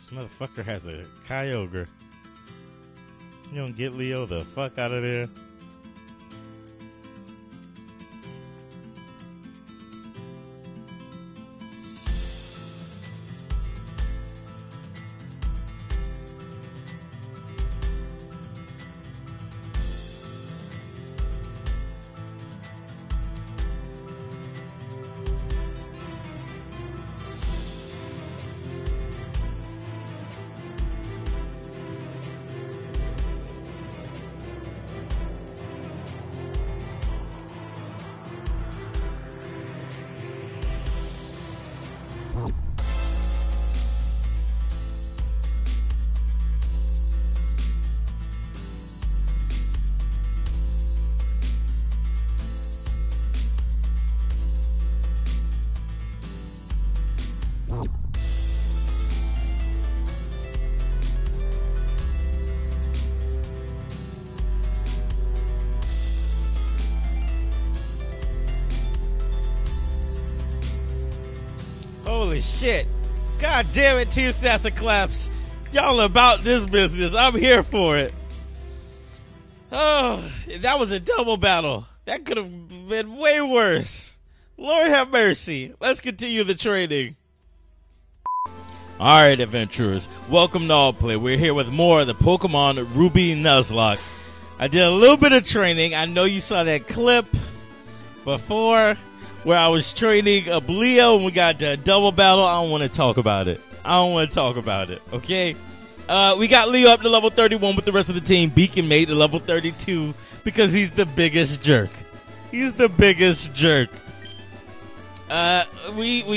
This motherfucker has a Kyogre. You don't get Leo the fuck out of there. Holy shit. God damn it, Team Snaps and Claps. Y'all about this business. I'm here for it. Oh, that was a double battle. That could have been way worse. Lord have mercy. Let's continue the training. Alright, adventurers. Welcome to Alt Play. We're here with more of the Pokemon Ruby Nuzlocke. I did a little bit of training. I know you saw that clip before, where I was training a Leo and we got to a double battle. I don't want to talk about it. Okay? We got Leo up to level 31 with the rest of the team. Beacon made to level 32 because he's the biggest jerk. We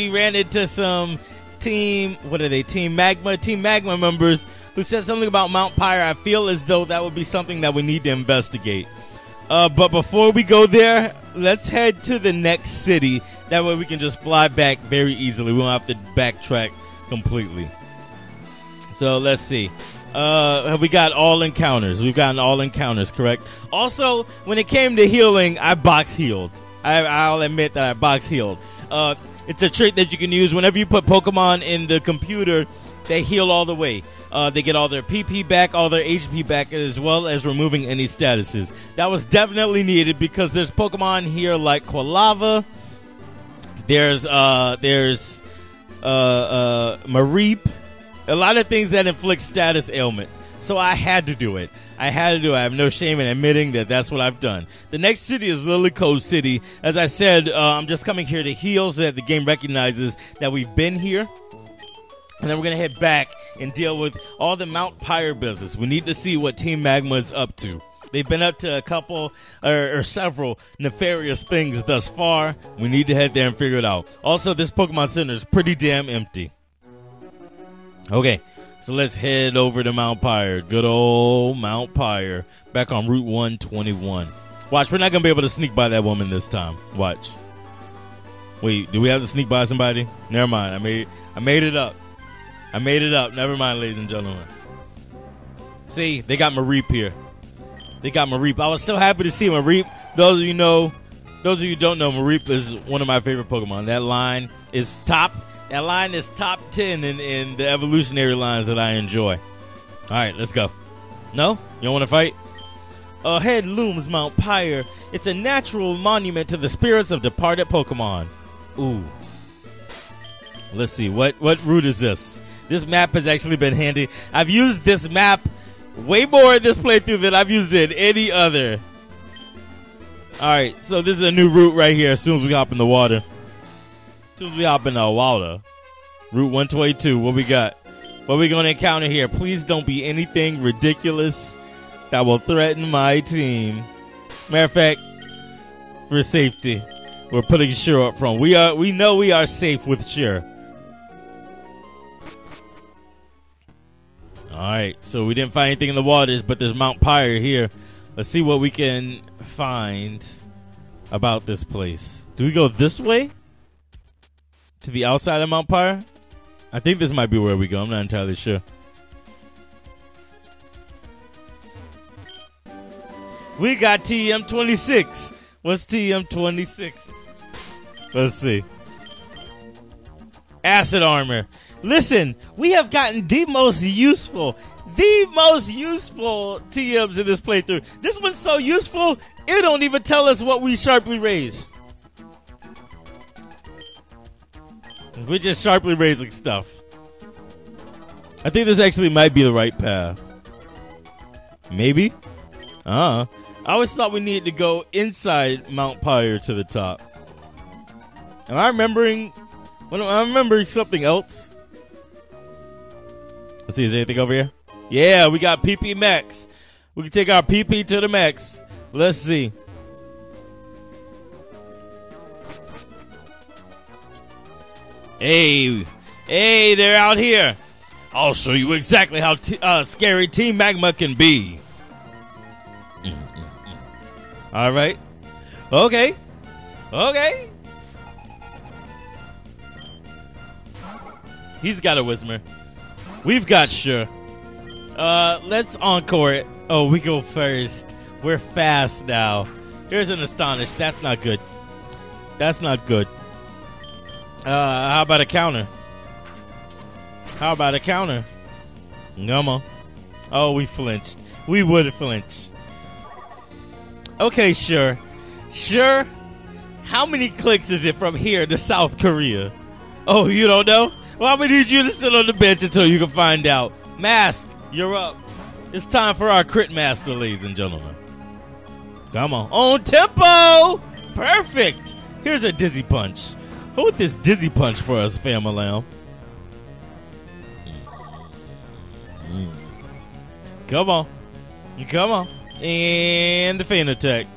ran into some team, what are they? Team Magma members who said something about Mount Pyre. I feel as though that would be something that we need to investigate. But before we go there, let's head to the next city. That way we can just fly back very easily. We won't have to backtrack completely. So let's see. We got all encounters. We've gotten all encounters, correct? Also, when it came to healing, I box healed. I'll admit that I box healed. It's a trick that you can use whenever you put Pokemon in the computer. They heal all the way. They get all their PP back, all their HP back, as well as removing any statuses. That was definitely needed because there's Pokemon here like Quilava. There's Mareep. A lot of things that inflict status ailments. So I had to do it. I have no shame in admitting that that's what I've done. The next city is Lilycove City. As I said, I'm just coming here to heal so that the game recognizes that we've been here. And then we're going to head back and deal with all the Mount Pyre business. We need to see what Team Magma is up to. They've been up to a couple or several nefarious things thus far. We need to head there and figure it out. Also, this Pokemon Center is pretty damn empty. Okay, so let's head over to Mount Pyre. Good old Mount Pyre. Back on Route 128. Watch, we're not going to be able to sneak by that woman this time. Watch. Wait, do we have to sneak by somebody? Never mind. I made it up. Never mind, ladies and gentlemen. See, they got Mareep here. I was so happy to see Mareep. Those of you who don't know, Mareep is one of my favorite Pokemon. That line is top 10 in the evolutionary lines that I enjoy. All right, let's go. No? You don't want to fight? Ahead looms Mount Pyre. It's a natural monument to the spirits of departed Pokemon. Ooh. Let's see. What route is this? This map has actually been handy. I've used this map way more in this playthrough than I've used it in any other. Alright, so this is a new route right here as soon as we hop in the water. Route 122, what we got? What we going to encounter here? Please don't be anything ridiculous that will threaten my team. Matter of fact, for safety, we're putting Sure up front. We know we are safe with Sure. Alright, so we didn't find anything in the waters, but there's Mount Pyre here. Let's see what we can find about this place. Do we go this way? To the outside of Mount Pyre? I think this might be where we go. I'm not entirely sure. We got TM26. What's TM26? Let's see. Acid armor. Listen, we have gotten the most useful TMs in this playthrough. This one's so useful, it don't even tell us what we sharply raised. We're just sharply raising stuff. I think this actually might be the right path. Maybe? I always thought we needed to go inside Mount Pyre to the top. Am I remembering? Well, I remember something else. Let's see, is there anything over here? Yeah, we got PP Max. We can take our PP to the max. Let's see. Hey, hey, they're out here. I'll show you exactly how scary Team Magma can be. All right. Okay. Okay. He's got a Whismur. We've got Sure. Let's encore it. Oh, we go first. We're fast now. Here's an Astonish. That's not good. That's not good. How about a counter? How about a counter? Come on. Oh, we flinched. We would have flinched. Okay, Sure. Sure? How many clicks is it from here to South Korea? Oh, you don't know? Well, I'm going to need you to sit on the bench until you can find out. Mask, you're up. It's time for our crit master, ladies and gentlemen. Come on. On tempo! Perfect. Here's a Dizzy Punch. Hold this Dizzy Punch for us, fam-a-lam. Come on. Come on. And the Feint attack.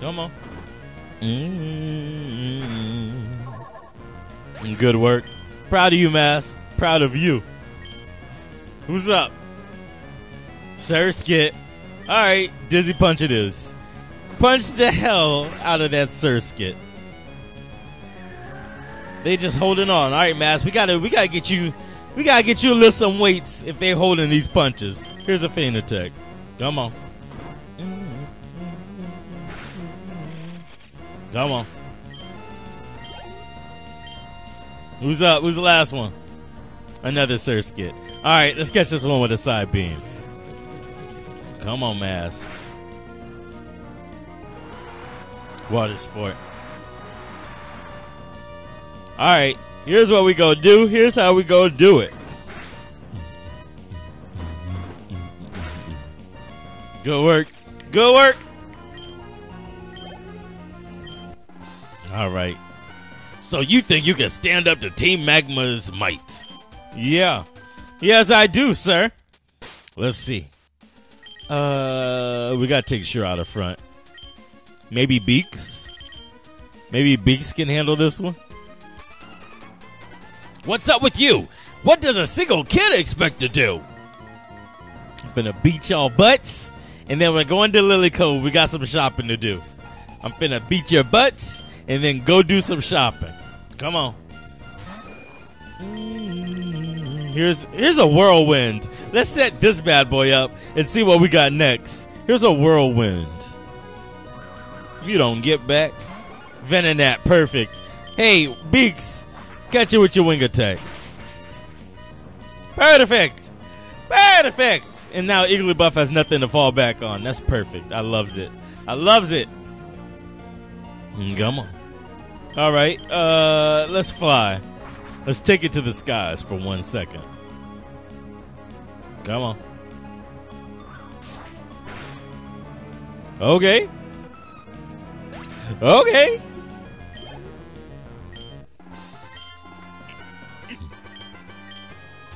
Come on. Good work. Proud of you, Mask. Proud of you. Who's up? Surskit. Alright, Dizzy Punch it is. Punch the hell out of that Surskit. They just holding on. Alright, Mask, we gotta get you a lift some weights if they holding these punches. Here's a Feint attack. Come on. Come on. Who's up? Who's the last one? Another Surskit. Alright, let's catch this one with a side beam. Come on, Mask. Water sport. Alright, here's what we gonna do. Here's how we gonna do it. Good work. Good work. Alright. So you think you can stand up to Team Magma's might? Yeah. Yes, I do, sir. Let's see. We gotta take Sure out of front. Maybe Beaks? Maybe Beaks can handle this one? What's up with you? What does a single kid expect to do? I'm gonna beat y'all butts. And then we're going to Lilycove. We got some shopping to do. I'm finna beat your butts and then go do some shopping. Come on. Here's a whirlwind. Let's set this bad boy up and see what we got next. Here's a whirlwind. You don't get back. Venonat, perfect. Hey, Beaks, catch it with your wing attack. Perfect. Perfect. And now Igglybuff has nothing to fall back on. That's perfect. I loves it. I loves it. Come on. All right. Let's fly. Let's take it to the skies for 1 second. Come on. Okay. Okay.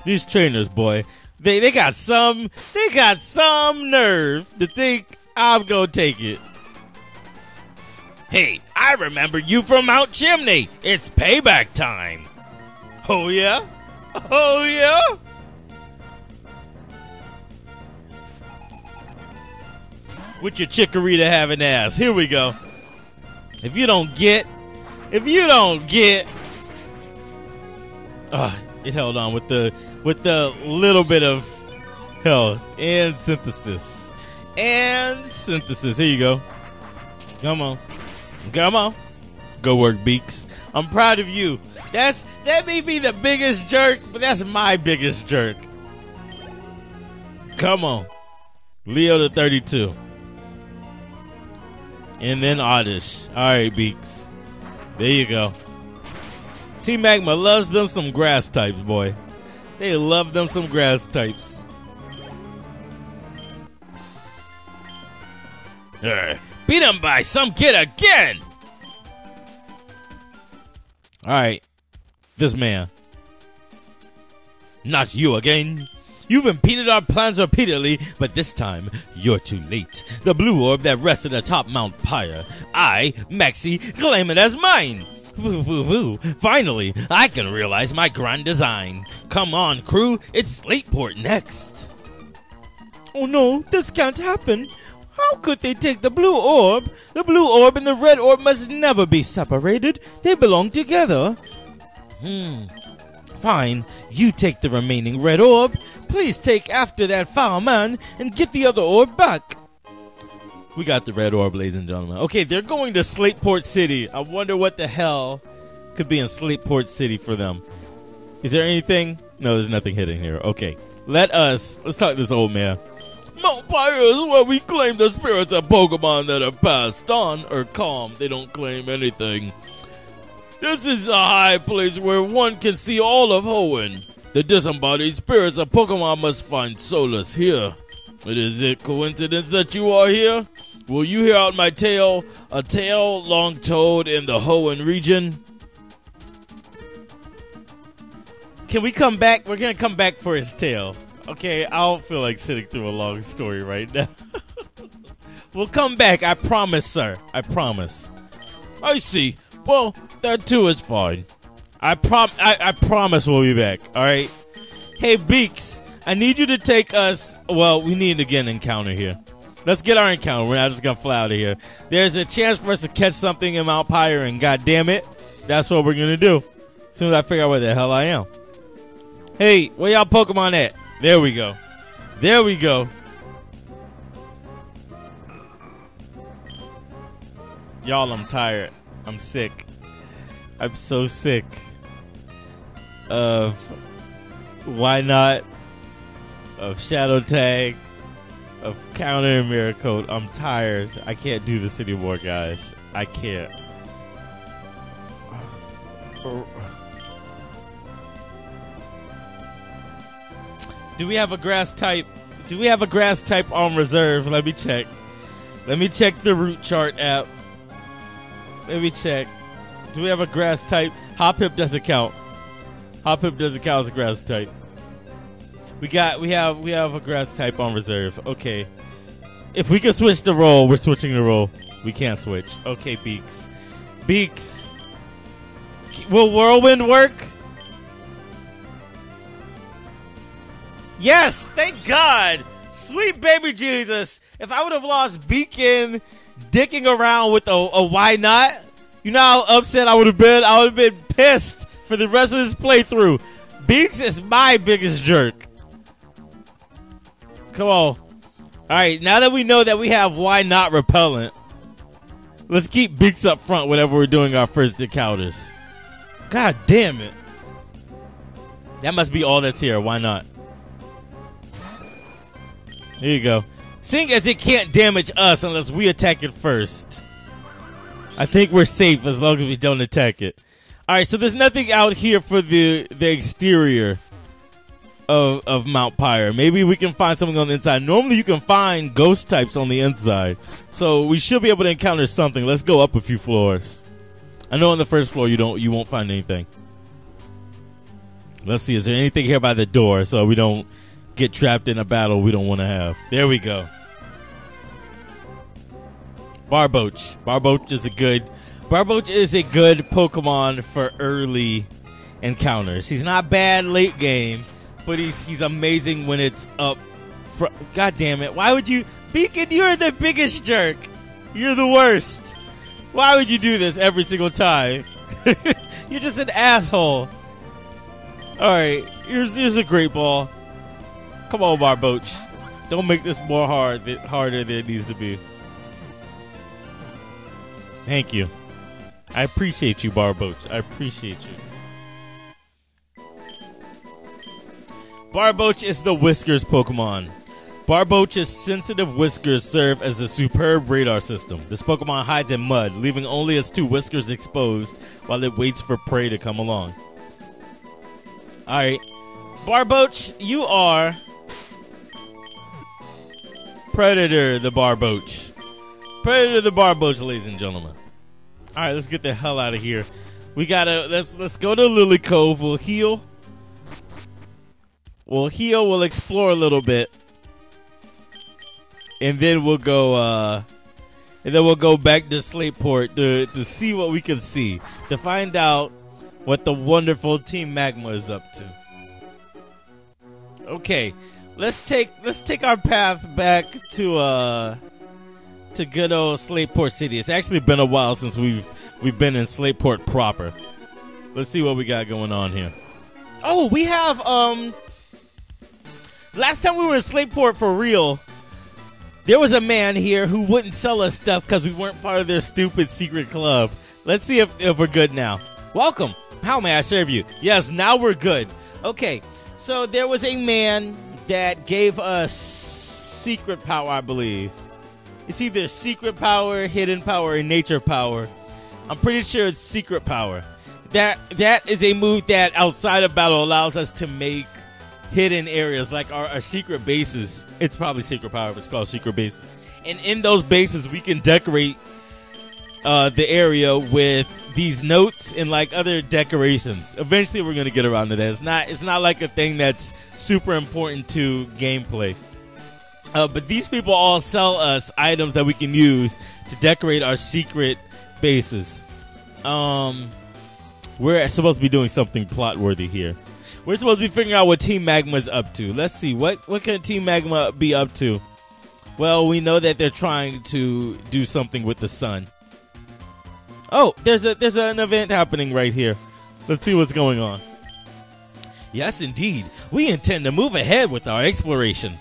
These trainers, boy. They got some nerve to think I'm gonna take it. Hey, I remember you from Mount Chimney. It's payback time. Oh yeah? Oh yeah? With your Chikorita having ass. Here we go. If you don't get it held on with the little bit of health and synthesis. And synthesis. Here you go. Come on. Come on. Go work, Beaks. I'm proud of you. That may be the biggest jerk, but that's my biggest jerk. Come on. Leo to 32. And then Oddish. All right, Beaks. There you go. Team Magma loves them some grass types, boy. They love them some grass types. Beat him by some kid again! Alright. This man. Not you again. You've impeded our plans repeatedly, but this time, you're too late. The blue orb that rested atop Mount Pyre. I, Maxie, claim it as mine! Finally, I can realize my grand design. Come on, crew, it's Slateport next. Oh no, this can't happen. How could they take the blue orb? The blue orb and the red orb must never be separated. They belong together. Fine, you take the remaining red orb. Please take after that foul man and get the other orb back. We got the red orb, ladies and gentlemen. Okay, they're going to Slateport City. I wonder what the hell could be in Slateport City for them. Is there anything? No, there's nothing hidden here. Okay, let's talk to this old man. Mount Pyre is where we claim the spirits of Pokemon that have passed on or calm. They don't claim anything. This is a high place where one can see all of Hoenn. The disembodied spirits of Pokemon must find solace here. Is it coincidence that you are here? Will you hear out my tale? A tale long told in the Hoenn region. Can we come back? We're going to come back for his tale. Okay, I don't feel like sitting through a long story right now. We'll come back, I promise, sir. I promise. I see. Well, that too is fine. I promise we'll be back, alright? Hey, Beaks, I need you to take us... Well, we need to get an encounter here. Let's get our encounter. We're not just going to fly out of here. There's a chance for us to catch something in Mount Pyre, and goddamn it, that's what we're going to do. As soon as I figure out where the hell I am. Hey, where y'all Pokemon at? There we go. There we go. Y'all, I'm tired. I'm sick. I'm so sick of Why Not, of Shadow Tag, of Counter and Miracode. I'm tired. I can't do this anymore, guys. I can't. Do we have a grass type? Do we have a grass type on reserve? Let me check. Let me check the route chart app. Let me check. Do we have a grass type? Hopip doesn't count. Hopip doesn't count as a grass type. We have a grass type on reserve. Okay. If we can switch the roll, we're switching the roll. We can't switch. Okay, Beaks. Beaks. Will Whirlwind work? Yes, thank God. Sweet baby Jesus. If I would have lost Beacon dicking around with a Why Not, you know how upset I would have been? I would have been pissed for the rest of this playthrough. Beaks is my biggest jerk. Come on. Alright, now that we know that we have Why Not repellent, let's keep Beaks up front whenever we're doing our first encounters. God damn it. That must be all that's here. Why Not? There you go. Seeing as it can't damage us unless we attack it first, I think we're safe as long as we don't attack it. Alright, so there's nothing out here for the exterior of Mount Pyre. Maybe we can find something on the inside. Normally you can find ghost types on the inside, so we should be able to encounter something. Let's go up a few floors. I know on the first floor you won't find anything. Let's see, is there anything here by the door so we don't get trapped in a battle we don't want to have. There we go. Barboach. Barboach is a good Pokemon for early encounters. He's not bad late game, but he's amazing when it's up. God damn it! Why would you, Beacon? You're the biggest jerk. You're the worst. Why would you do this every single time? You're just an asshole. All right, here's a great ball. Come on, Barboach. Don't make this more harder than it needs to be. Thank you. I appreciate you, Barboach. I appreciate you. Barboach is the Whiskers Pokemon. Barboach's sensitive whiskers serve as a superb radar system. This Pokemon hides in mud, leaving only its two whiskers exposed while it waits for prey to come along. Alright. Barboach, you are... Predator the Barboach. Predator the Barboach, ladies and gentlemen. Alright, let's get the hell out of here. We gotta... Let's go to Lilycove. We'll heal. We'll heal. We'll explore a little bit. And then we'll go, back to Slateport to see what we can see, to find out what the wonderful Team Magma is up to. Okay, let's take our path back to good old Slateport City. It's actually been a while since we've been in Slateport proper. Let's see what we got going on here. Oh, we have last time we were in Slateport for real. There was a man here who wouldn't sell us stuff because we weren't part of their stupid secret club. Let's see if we're good now. Welcome. How may I serve you? Yes, now we're good. Okay, so there was a man that gave us secret power, I believe. It's either secret power, hidden power, or nature power. I'm pretty sure it's secret power. That is a move that outside of battle allows us to make hidden areas, like our secret bases. It's probably secret power, but it's called secret bases. And in those bases, we can decorate the area with these notes and like other decorations. Eventually, we're gonna get around to that. It's not like a thing that's super important to gameplay. But these people all sell us items that we can use to decorate our secret bases. We're supposed to be doing something plot-worthy here. We're supposed to be figuring out what Team Magma's up to. Let's see, what can Team Magma be up to? Well, we know that they're trying to do something with the sun. Oh, there's an event happening right here. Let's see what's going on. Yes, indeed. We intend to move ahead with our exploration.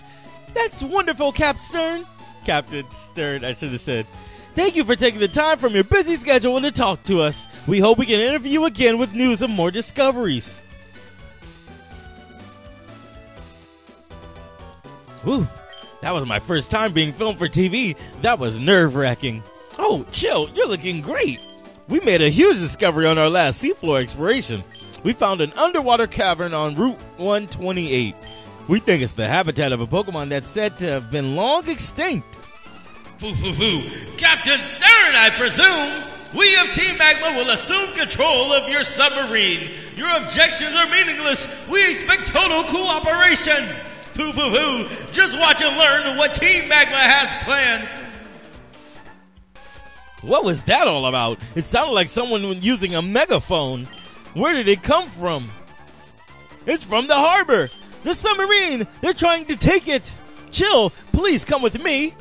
That's wonderful, Captain Stern. Captain Stern, I should have said. Thank you for taking the time from your busy schedule to talk to us. We hope we can interview you again with news of more discoveries. Whew, that was my first time being filmed for TV. That was nerve-wracking. Oh, chill, you're looking great. We made a huge discovery on our last seafloor exploration. We found an underwater cavern on Route 128. We think it's the habitat of a Pokemon that's said to have been long extinct. Foo-foo-foo. Captain Stern, I presume. We of Team Magma will assume control of your submarine. Your objections are meaningless. We expect total cooperation. Poo poo poo! Just watch and learn what Team Magma has planned. What was that all about? It sounded like someone using a megaphone. Where did it come from? It's from the harbor. The submarine. They're trying to take it. Chill. Please come with me.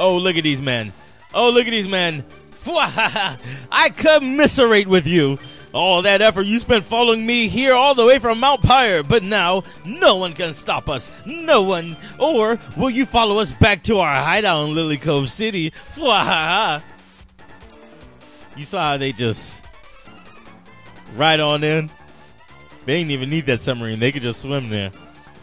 Oh, look at these men. Oh, look at these men. I commiserate with you. All that effort you spent following me here all the way from Mount Pyre, but now no one can stop us. No one. Or will you follow us back to our hideout in Lilycove City? You saw how they just right on in? They didn't even need that submarine. They could just swim there.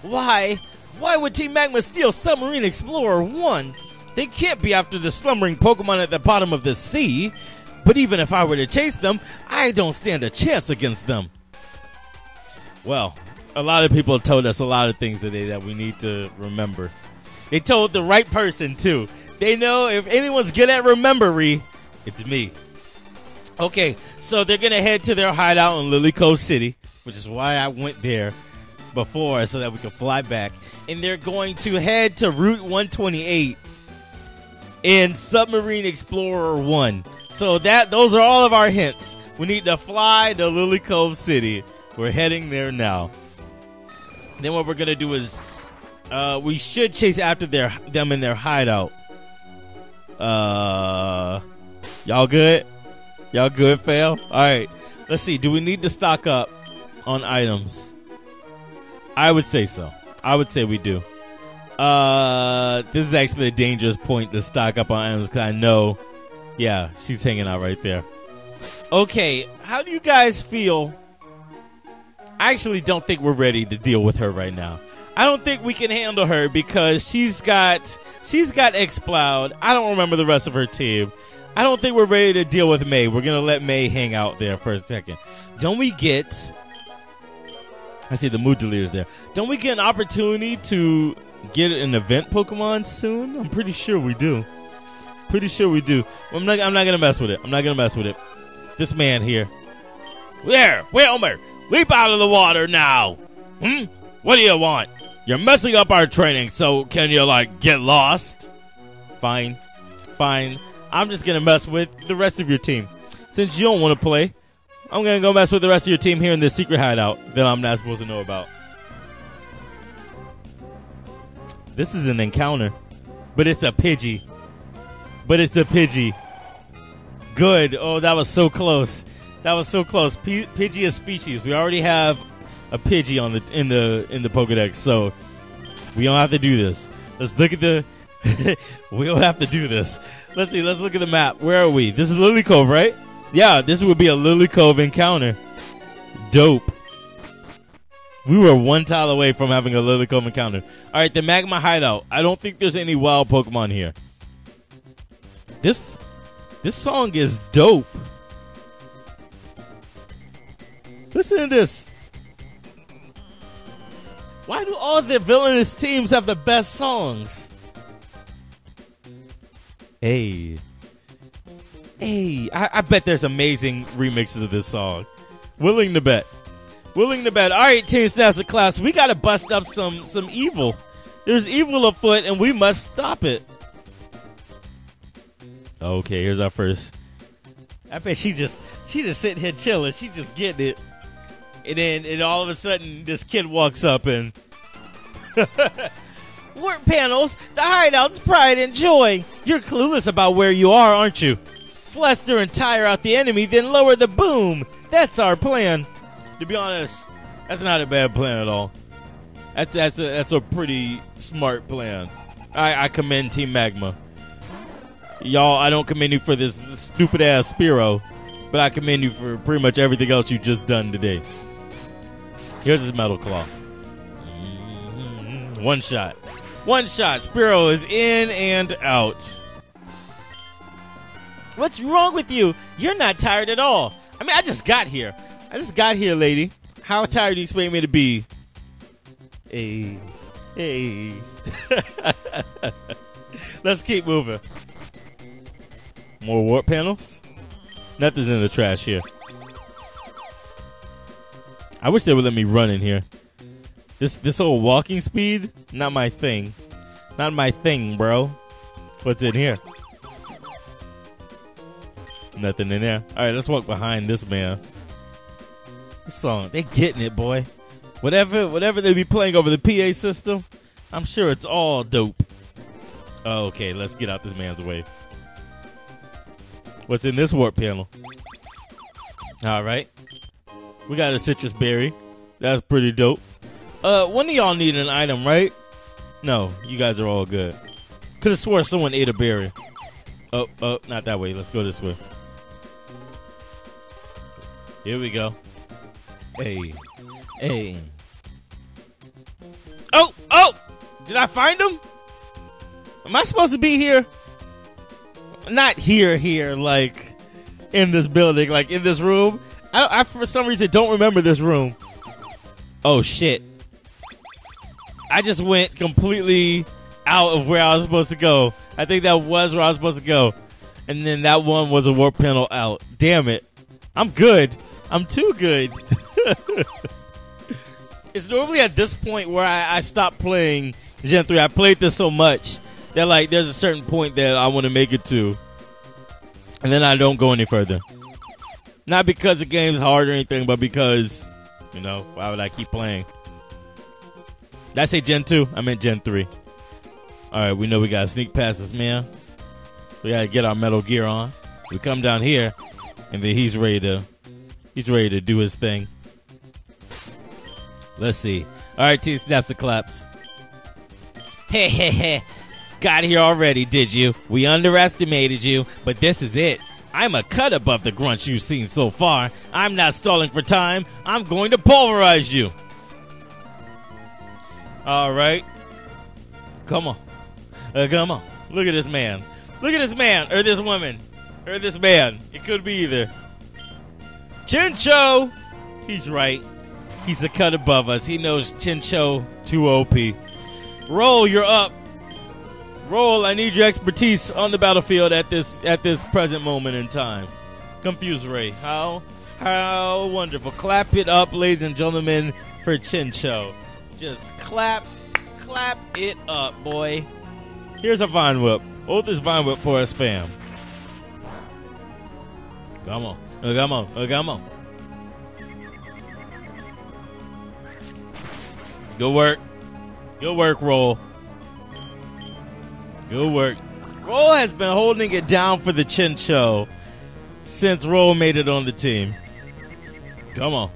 Why? Why would Team Magma steal Submarine Explorer 1? They can't be after the slumbering Pokemon at the bottom of the sea. But even if I were to chase them, I don't stand a chance against them. Well, a lot of people told us a lot of things today that we need to remember. They told the right person, too. They know if anyone's good at remembery, it's me. Okay, so they're going to head to their hideout in Lilycove City, which is why I went there before, so that we could fly back. And they're going to head to Route 128 in Submarine Explorer 1. So those are all of our hints. We need to fly to Lilycove City. We're heading there now. Then what we're gonna do is we should chase after them in their hideout. Y'all good? Y'all good, fail? Alright. Let's see, do we need to stock up on items? I would say so. I would say we do. This is actually a dangerous point to stock up on items because I know Yeah, she's hanging out right there. Okay, how do you guys feel? I actually don't think we're ready to deal with her right now. I don't think we can handle her because she's got X-Plowed. I don't remember the rest of her team. I don't think we're ready to deal with May. We're going to let May hang out there for a second. Don't we get... I see the Moodleer's there. Don't we get an opportunity to get an event Pokemon soon? I'm pretty sure we do. Pretty sure we do. I'm not going to mess with it. I'm not going to mess with it. This man here. Where? Wilmer, leap out of the water now. Hmm? What do you want? You're messing up our training, so can you, like, get lost? Fine. Fine. I'm just going to mess with the rest of your team. Since you don't want to play, I'm going to go mess with the rest of your team here in this secret hideout that I'm not supposed to know about. This is an encounter, but it's a Pidgey. But it's a Pidgey. Good. Oh, that was so close. That was so close. Pidgey is species. We already have a Pidgey on the in the Pokédex, so we don't have to do this. Let's look at the. We don't have to do this. Let's see. Let's look at the map. Where are we? This is Lilycove, right? Yeah, this would be a Lilycove encounter. Dope. We were one tile away from having a Lilycove encounter. All right, the Magma Hideout. I don't think there's any wild Pokemon here. This song is dope. Listen to this. Why do all the villainous teams have the best songs? Hey. Hey. I bet there's amazing remixes of this song. Willing to bet. Willing to bet. All right, Team Snaps and Claps. We got to bust up some evil. There's evil afoot, and we must stop it. Okay, here's our first. I bet she just sitting here chilling. She just getting it. And then all of a sudden, this kid walks up and... Work panels, the hideout's pride and joy. You're clueless about where you are, aren't you? Fluster and tire out the enemy, then lower the boom. That's our plan. To be honest, that's not a bad plan at all. That's a pretty smart plan. I commend Team Magma. Y'all, I don't commend you for this stupid-ass Spiro, but I commend you for pretty much everything else you've just done today. Here's his Metal Claw. One shot. One shot. Spiro is in and out. What's wrong with you? You're not tired at all. I mean, I just got here. lady. How tired do you expect me to be? Hey. Hey. Let's keep moving. More warp panels? Nothing's in the trash here. I wish they would let me run in here. This old walking speed, not my thing. Not my thing, bro. What's in here? Nothing in there. All right, let's walk behind this man. This song, they getting it, boy. Whatever they be playing over the PA system, I'm sure it's all dope. Okay, let's get out this man's way. What's in this warp panel? All right. We got a citrus berry. That's pretty dope. One of y'all need an item, right? No, you guys are all good. Could have swore someone ate a berry. Oh, not that way. Let's go this way. Here we go. Hey. Oh! Did I find him? Am I supposed to be here? Not here, like in this building, like in this room. I for some reason don't remember this room. Oh shit. I just went completely out of where I was supposed to go. I think that was where I was supposed to go. And then that one was a warp panel out. Damn it. I'm good. I'm too good. It's normally at this point where I stop playing Gen 3. I played this so much that like there's a certain point that I want to make it to. And then I don't go any further. Not because the game's hard or anything, but because... You know, why would I keep playing? Did I say Gen 2? I meant Gen 3. Alright, we know we gotta sneak past this man. We gotta get our metal gear on. We come down here, and then he's ready to do his thing. Let's see. Alright, Team Snaps and Claps. Hey. got here already, did you? We underestimated you, but this is it. I'm a cut above the grunts you've seen so far. I'm not stalling for time. I'm going to pulverize you. All right. Come on. Come on. Look at this man. Look at this man or this woman or this man. It could be either. Chinchou. He's right. He's a cut above us. He knows Chinchou too OP. Roll, you're up. Roll, I need your expertise on the battlefield at this present moment in time. Confuse Ray. How wonderful. Clap it up, ladies and gentlemen, for Chinchou. Just clap it up, boy. Here's a Vine Whip. Hold this Vine Whip for us, fam. Come on. Come on. Good work. Good work, Roll. Good work. Roll has been holding it down for the Chinchou since Roll made it on the team. Come on.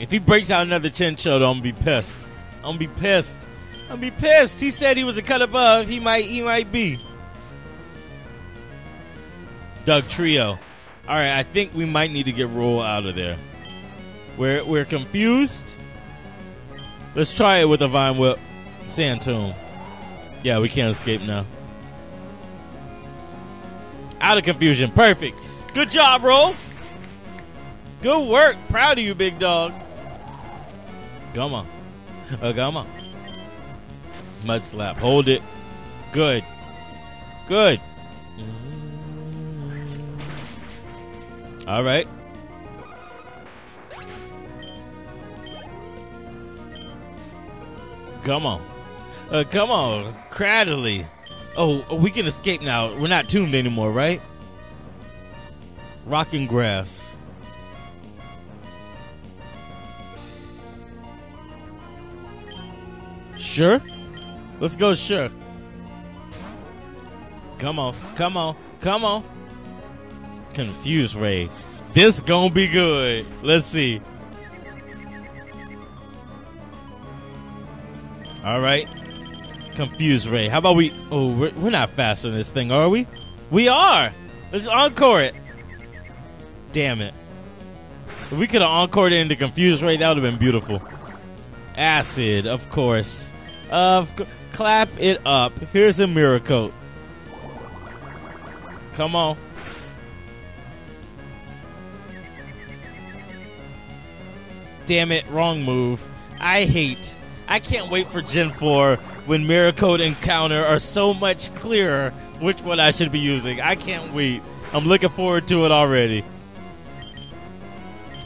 If he breaks out another Chinchou, I'm gonna be pissed. I'm gonna be pissed. He said he was a cut above. He might be. Doug Trio. All right, I think we might need to get Roll out of there. We're confused. Let's try it with a Vine Whip. Santum. Yeah, we can't escape now. Out of confusion. Perfect. Good job, Roll. Good work. Proud of you, big dog. Come on. Come on. Mud slap. Hold it. Good. Good. All right. Come on. Come on, Cradley. Oh, we can escape now. We're not tombed anymore, right? Rocking grass. Sure? Let's go, sure. Come on. Confused Ray. This gonna be good. Let's see. All right. Confused Ray. How about we... Oh, we're not faster than this thing, are we? We are. Let's encore it. Damn it. If we could have encored it into Confused Ray, that would have been beautiful. Acid, of course. Clap it up. Here's a Miracote. Come on. Damn it. Wrong move. I can't wait for Gen 4 when Miracote and Counter are so much clearer which one I should be using. I can't wait. I'm looking forward to it already.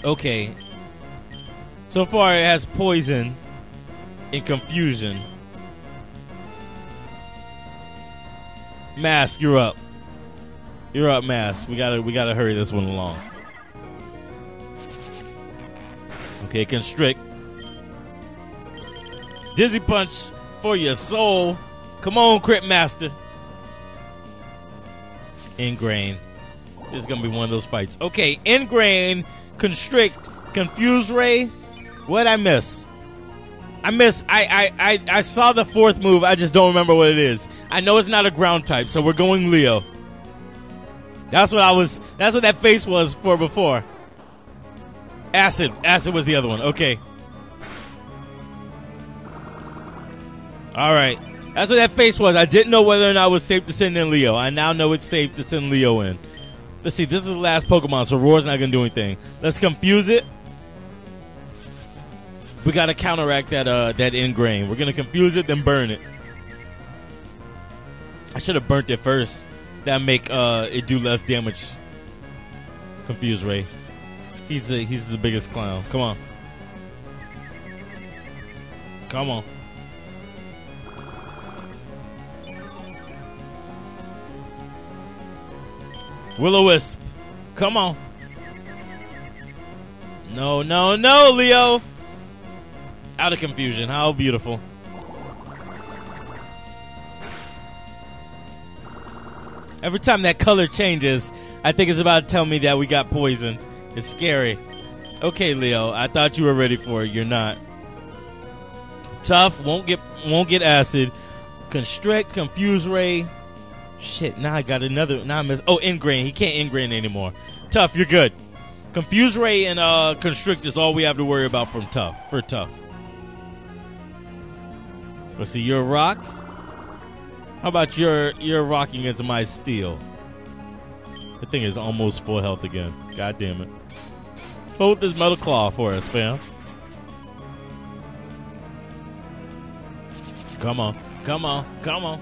Okay. So far it has Poison and Confusion. Mask, you're up. You're up, Mask. We gotta hurry this one along. Okay, Constrict. Dizzy Punch for your soul. Come on, Crit Master. Ingrain. This is going to be one of those fights. Okay, Ingrain, Constrict, Confuse Ray. What'd I miss? I saw the fourth move. I just don't remember what it is. I know it's not a ground type, so we're going Leo. That's what that face was for before. Acid. Acid was the other one. Okay. All right. That's what that face was. I didn't know whether or not it was safe to send in Leo. I now know it's safe to send Leo in. Let's see. This is the last Pokemon, so Roar's not going to do anything. Let's confuse it. We got to counteract that Ingrain. We're going to confuse it, then burn it. I should have burnt it first. That'll make it do less damage. Confuse Ray. He's the biggest clown. Come on. Come on. Will-O-Wisp. Come on. No, Leo. Out of confusion. How beautiful. Every time that color changes, I think it's about to tell me that we got poisoned. It's scary. Okay, Leo. I thought you were ready for it. You're not. Tough, won't get acid. Constrict, Confuse Ray. Shit, now I got another. Now I miss. Oh, Ingrain. He can't Ingrain anymore. Tough, you're good. Confuse Ray and Constrict is all we have to worry about from Tough. For Tough. Let's see, your rock. How about your rocking into my steel? The thing is almost full health again. God damn it. Hold this metal claw for us, fam. Come on, come on, come on.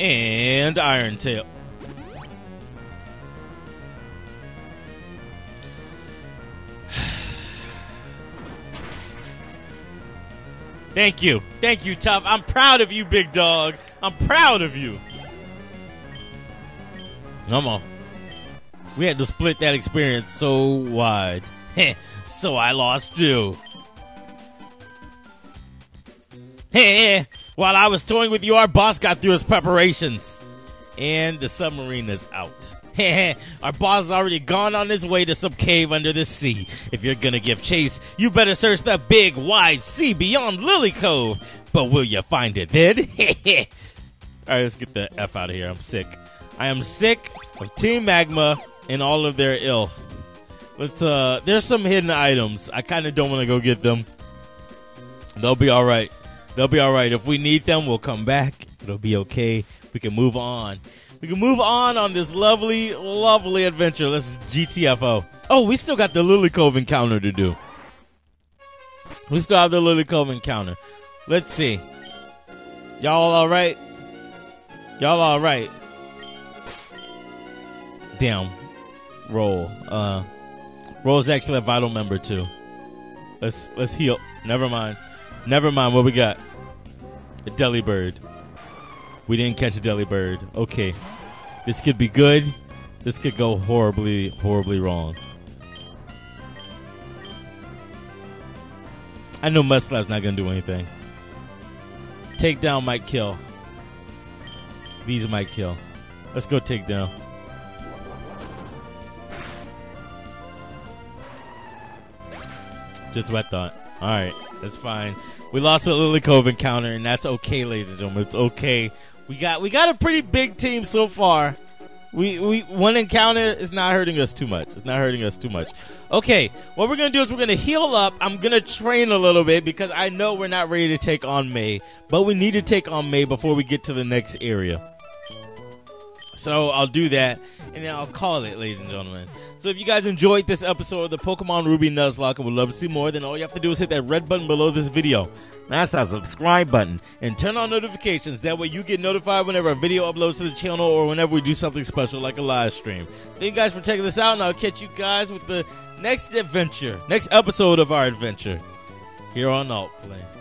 And Iron Tail. Thank you. Thank you, Tough. I'm proud of you, big dog. I'm proud of you. Come on. We had to split that experience so wide. So I lost too. While I was toying with you, our boss got through his preparations. And the submarine is out. Our boss is already gone on his way to some cave under the sea. If you're gonna give chase, you better search the big, wide sea beyond Lilycove. But will you find it then? Alright, let's get the F out of here. I'm sick. I am sick of Team Magma and all of their ill. But there's some hidden items. I kind of don't want to go get them. They'll be alright. They'll be alright. If we need them, we'll come back. It'll be okay. We can move on. We can move on this lovely, lovely adventure. Let's GTFO. Oh, we still got the Lilycove encounter to do. We still have the Lilycove encounter. Let's see. Y'all all right? Y'all all right? Damn. Roll. Roll's actually a vital member too. Let's heal. Never mind. Never mind. What we got? A Deli Bird. We didn't catch a Deli Bird. Okay. This could be good. This could go horribly, horribly wrong. I know Mudslap's not going to do anything. Takedown might kill. These might kill. Let's go takedown. Just what I thought. All right. That's fine. We lost the Lilycove encounter, and that's okay, ladies and gentlemen. It's okay. We got a pretty big team so far. We one encounter is not hurting us too much. It's not hurting us too much. Okay, what we're gonna do is we're gonna heal up. I'm gonna train a little bit because I know we're not ready to take on May, but we need to take on May before we get to the next area. So I'll do that, and then I'll call it, ladies and gentlemen. So if you guys enjoyed this episode of the Pokemon Ruby Nuzlocke and would love to see more, then all you have to do is hit that red button below this video. That's that subscribe button. And turn on notifications. That way you get notified whenever a video uploads to the channel or whenever we do something special like a live stream. Thank you guys for checking this out, and I'll catch you guys with the next adventure. Next episode of our adventure here on Alt Play.